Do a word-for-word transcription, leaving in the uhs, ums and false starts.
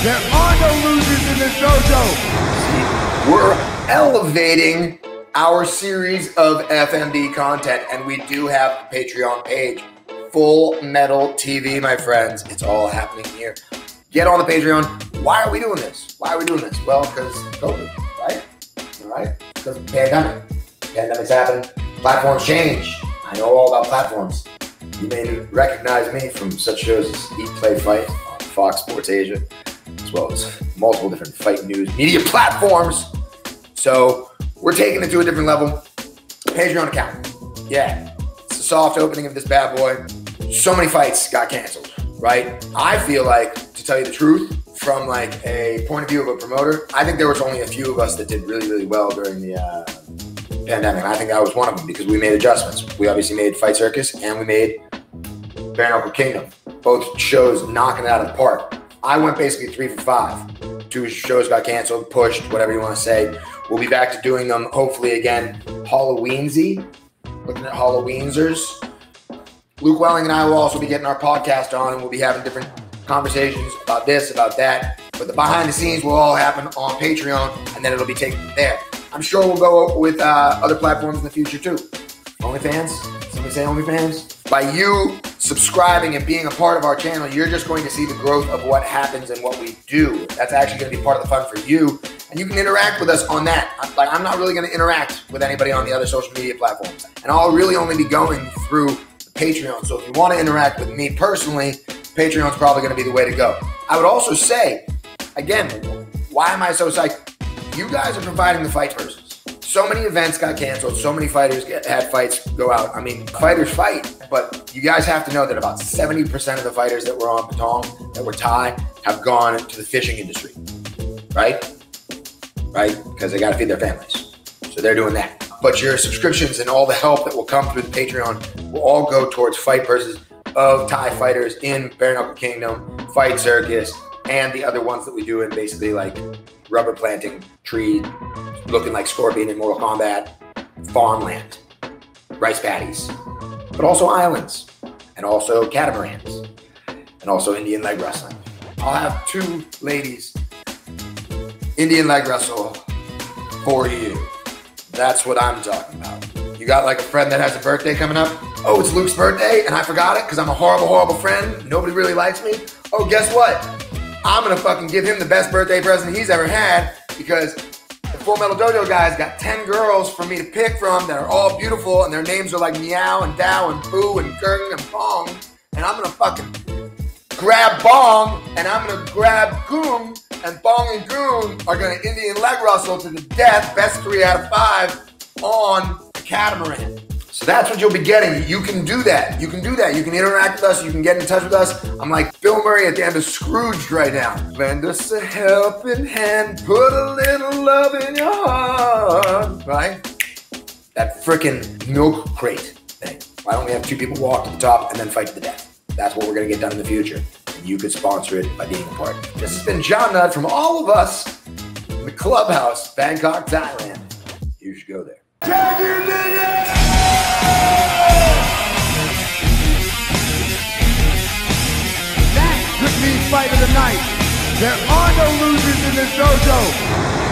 There are no losers in this dojo. We're elevating our series of F M D content, and we do have a Patreon page. Full Metal T V, my friends. It's all happening here. Get on the Patreon. Why are we doing this? Why are we doing this? Well, because COVID, right? All right? Because of the pandemic. Pandemic's happening. Platforms change. I know all about platforms. You may recognize me from such shows as Eat, Play, Fight on Fox Sports Asia, as well as multiple different fight news media platforms. So we're taking it to a different level. Patreon account. Yeah. It's a soft opening of this bad boy. So many fights got canceled, right? I feel like, to tell you the truth, from like a point of view of a promoter, I think there was only a few of us that did really, really well during the uh, pandemic. I think I was one of them because we made adjustments. We obviously made Fight Circus and we made Bare Knuckle Kingdom. Both shows knocking it out of the park. I went basically three for five. Two shows got canceled, pushed, whatever you want to say. We'll be back to doing them, hopefully again, Halloween-y. Looking at Halloweeners. Luke Welling and I will also be getting our podcast on, and we'll be having different conversations about this, about that. But the behind the scenes will all happen on Patreon, and then it'll be taken from there. I'm sure we'll go with uh, other platforms in the future too. OnlyFans? Somebody say OnlyFans? By you subscribing and being a part of our channel, you're just going to see the growth of what happens and what we do. That's actually going to be part of the fun for you. And you can interact with us on that. I'm, like, I'm not really going to interact with anybody on the other social media platforms. And I'll really only be going through the Patreon. So if you want to interact with me personally, Patreon's probably going to be the way to go. I would also say, again, why am I so psyched? You guys are providing the fight versus. So many events got canceled. So many fighters get, had fights go out. I mean, fighters fight. But you guys have to know that about seventy percent of the fighters that were on Patong, that were Thai, have gone to the fishing industry, right? Right? Because they got to feed their families. So they're doing that. But your subscriptions and all the help that will come through the Patreon will all go towards fight versus of Thai fighters in Bare Knuckle Kingdom, Fight Circus, and the other ones that we do in basically like rubber planting, tree, looking like Scorpion in Mortal Kombat, farmland, rice paddies, but also islands, and also catamarans, and also Indian leg wrestling. I'll have two ladies Indian leg wrestle for you. That's what I'm talking about. You got like a friend that has a birthday coming up? Oh, it's Luke's birthday and I forgot it because I'm a horrible, horrible friend. Nobody really likes me. Oh, guess what? I'm gonna fucking give him the best birthday present he's ever had because the Full Metal Dojo guys got ten girls for me to pick from that are all beautiful and their names are like Meow and Dow and Boo and Gurg and Bong. And I'm gonna fucking grab Bong and I'm gonna grab Goom. And Bong and Goon are going to Indian leg wrestle to the death, best three out of five on the catamaran. So that's what you'll be getting. You can do that. You can do that. You can interact with us. You can get in touch with us. I'm like Bill Murray at the end of Scrooge right now. Lend us a helping hand. Put a little love in your heart. Right? That freaking milk crate thing. Why don't we have two people walk to the top and then fight to the death? That's what we're going to get done in the future. You could sponsor it by being a part. This has been John Nutt from all of us in the clubhouse, Bangkok, Thailand. You should go there. Can you dig it? That could be fight of the night. There are no losers in this dojo.